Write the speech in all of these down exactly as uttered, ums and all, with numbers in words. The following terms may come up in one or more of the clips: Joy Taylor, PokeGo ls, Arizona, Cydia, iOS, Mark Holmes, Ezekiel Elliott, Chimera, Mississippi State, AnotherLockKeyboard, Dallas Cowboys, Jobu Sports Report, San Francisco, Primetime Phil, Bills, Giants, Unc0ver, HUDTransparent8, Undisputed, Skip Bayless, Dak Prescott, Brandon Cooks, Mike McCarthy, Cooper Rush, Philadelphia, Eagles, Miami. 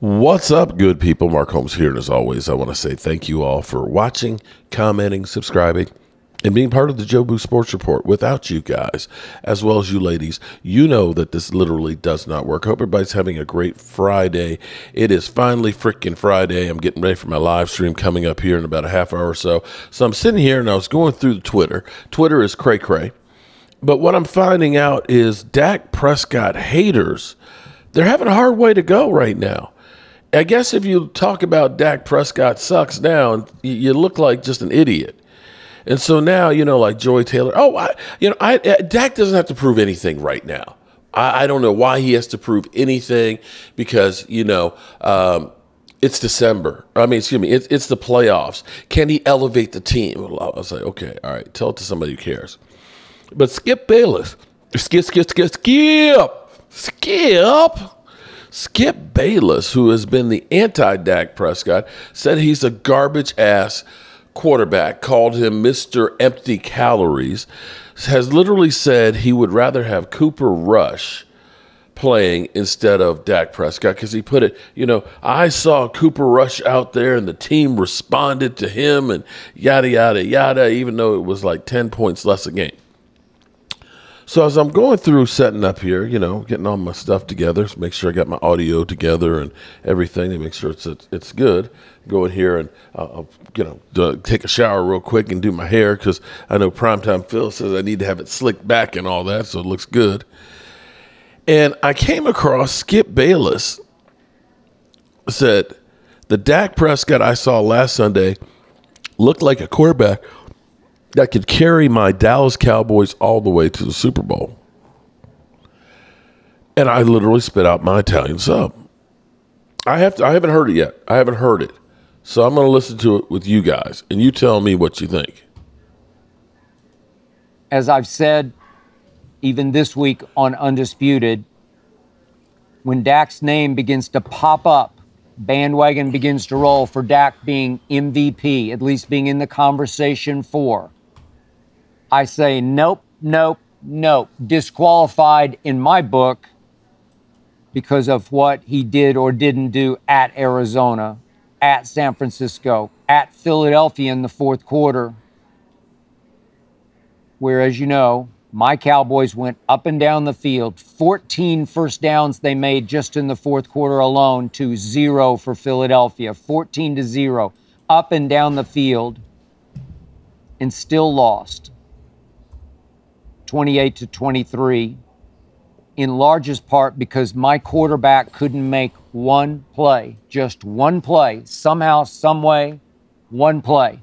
What's up, good people? Mark Holmes here, and as always, I want to say thank you all for watching, commenting, subscribing, and being part of the Jobu Sports Report. Without you guys, as well as you ladies, you know that this literally does not work. Hope everybody's having a great Friday. It is finally freaking Friday. I'm getting ready for my live stream coming up here in about a half hour or so. So I'm sitting here, and I was going through the Twitter. Twitter is cray-cray. But what I'm finding out is Dak Prescott haters, they're having a hard way to go right now. I guess if you talk about Dak Prescott sucks now, you look like just an idiot. And so now, you know, like Joy Taylor, oh, I, you know, I, Dak doesn't have to prove anything right now. I, I don't know why he has to prove anything because, you know, um, it's December. I mean, excuse me, it's, it's the playoffs. Can he elevate the team? Well, I was like, okay, all right, tell it to somebody who cares. But Skip Bayless, Skip, Skip, Skip, Skip, Skip. Skip Bayless, who has been the anti-Dak Prescott, said he's a garbage-ass quarterback, called him Mister Empty Calories, has literally said he would rather have Cooper Rush playing instead of Dak Prescott because he put it, you know, I saw Cooper Rush out there and the team responded to him and yada, yada, yada, even though it was like ten points less a game. So as I'm going through setting up here, you know, getting all my stuff together, make sure I got my audio together and everything to make sure it's it's good. Go in here and I'll, you know, take a shower real quick and do my hair because I know Primetime Phil says I need to have it slicked back and all that, so it looks good. And I came across Skip Bayless said, the Dak Prescott I saw last Sunday looked like a quarterback that could carry my Dallas Cowboys all the way to the Super Bowl. And I literally spit out my Italian sub. I have to, I haven't heard it yet. I haven't heard it. So I'm going to listen to it with you guys, and you tell me what you think. As I've said, even this week on Undisputed, when Dak's name begins to pop up, bandwagon begins to roll for Dak being M V P, at least being in the conversation for. I say, nope, nope, nope. Disqualified in my book because of what he did or didn't do at Arizona, at San Francisco, at Philadelphia in the fourth quarter, where, as you know, my Cowboys went up and down the field. fourteen first downs they made just in the fourth quarter alone to zero for Philadelphia. fourteen to zero, up and down the field, and still lost. twenty-eight to twenty-three, in largest part because my quarterback couldn't make one play, just one play, somehow, someway, one play.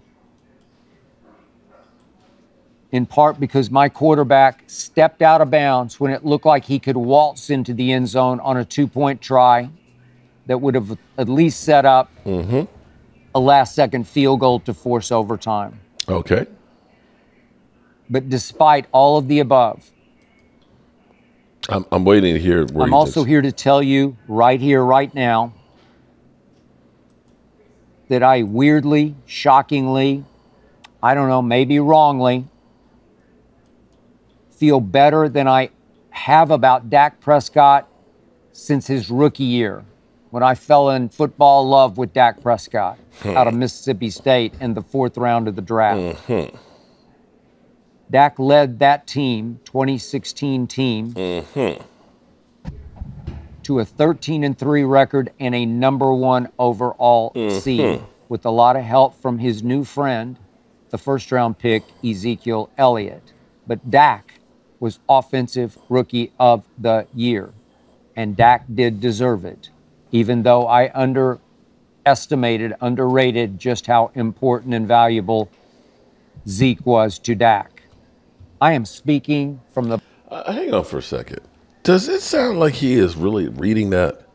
In part because my quarterback stepped out of bounds when it looked like he could waltz into the end zone on a two-point try that would have at least set up mm-hmm. a last-second field goal to force overtime. Okay. But despite all of the above, I'm, I'm waiting to hear. Where I'm also just... here to tell you right here, right now, that I weirdly, shockingly, I don't know, maybe wrongly, feel better than I have about Dak Prescott since his rookie year, when I fell in football love with Dak Prescott out of Mississippi State in the fourth round of the draft. Mm-hmm. Dak led that team, twenty sixteen team, mm-hmm. to a thirteen and three record and a number one overall mm-hmm. seed, with a lot of help from his new friend, the first round pick, Ezekiel Elliott. But Dak was Offensive Rookie of the Year, and Dak did deserve it, even though I underestimated, underrated just how important and valuable Zeke was to Dak. I am speaking from the... Uh, hang on for a second. Does it sound like he is really reading that?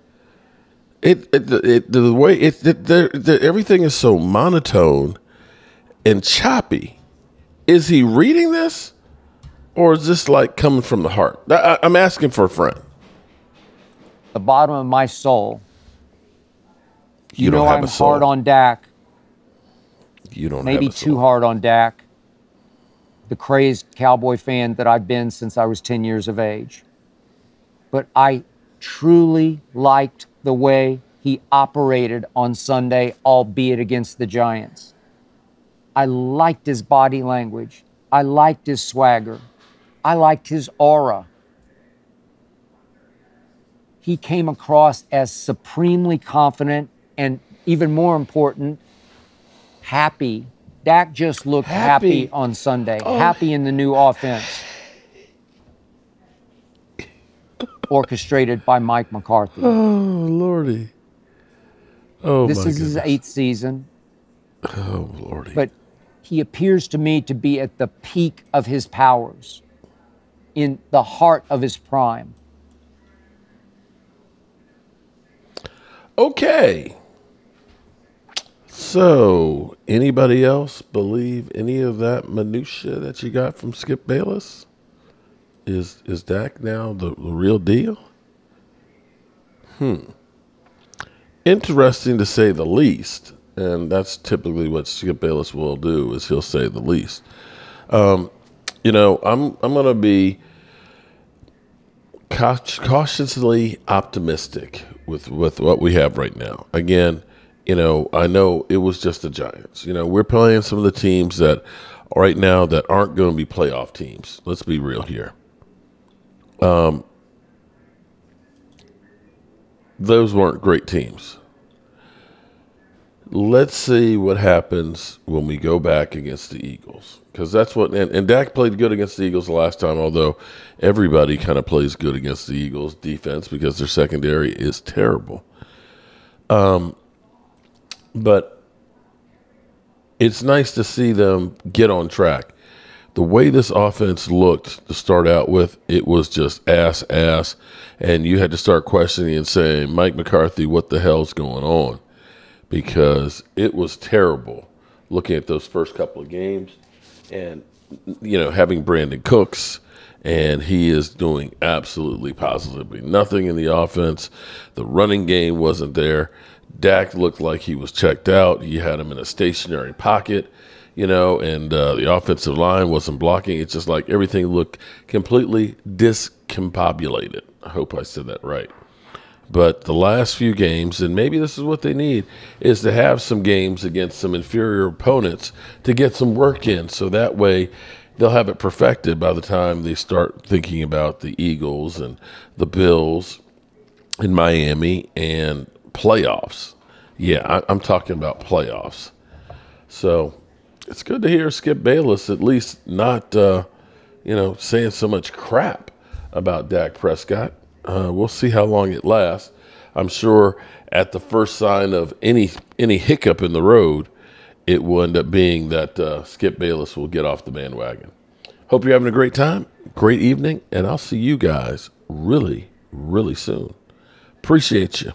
It, it, it the way it, it the, the, everything is so monotone and choppy. Is he reading this? Or is this like coming from the heart? I, I'm asking for a friend. The bottom of my soul. You, you don't know have I'm a soul. Hard on Dak. You don't maybe have a soul. Too hard on Dak. The crazed Cowboy fan that I've been since I was ten years of age. But I truly liked the way he operated on Sunday, albeit against the Giants. I liked his body language. I liked his swagger. I liked his aura. He came across as supremely confident and, even more important, happy. Dak just looked happy, happy on Sunday, oh. happy in the new offense. Orchestrated by Mike McCarthy. Oh, Lordy. Oh, this my is goodness. His eighth season. Oh, Lordy. But he appears to me to be at the peak of his powers, in the heart of his prime. Okay. So, anybody else believe any of that minutia that you got from Skip Bayless? Is is Dak now the, the real deal? Hmm. Interesting to say the least, and that's typically what Skip Bayless will do, is he'll say the least. Um, you know, I'm I'm gonna be cautiously optimistic with with what we have right now. Again, you know, I know it was just the Giants. You know, we're playing some of the teams that right now that aren't going to be playoff teams. Let's be real here. Um, those weren't great teams. Let's see what happens when we go back against the Eagles, because that's what and, and Dak played good against the Eagles the last time, although everybody kind of plays good against the Eagles defense because their secondary is terrible. Um, but it's nice to see them get on track. The way this offense looked to start out with, it was just ass, ass. And you had to start questioning and saying, Mike McCarthy, what the hell's going on? Because it was terrible looking at those first couple of games and, you know, having Brandon Cooks. And he is doing absolutely positively nothing in the offense. The running game wasn't there. Dak looked like he was checked out. He had him in a stationary pocket. You know, and uh, the offensive line wasn't blocking. It's just like everything looked completely discombobulated. I hope I said that right. But the last few games, and maybe this is what they need, is to have some games against some inferior opponents to get some work in. So that way they'll have it perfected by the time they start thinking about the Eagles and the Bills and Miami and playoffs. Yeah, I, I'm talking about playoffs. So it's good to hear Skip Bayless at least not, uh, you know, saying so much crap about Dak Prescott. Uh, we'll see how long it lasts. I'm sure at the first sign of any any hiccup in the road, it will end up being that uh, Skip Bayless will get off the bandwagon. Hope you're having a great time, great evening, and I'll see you guys really, really soon. Appreciate you.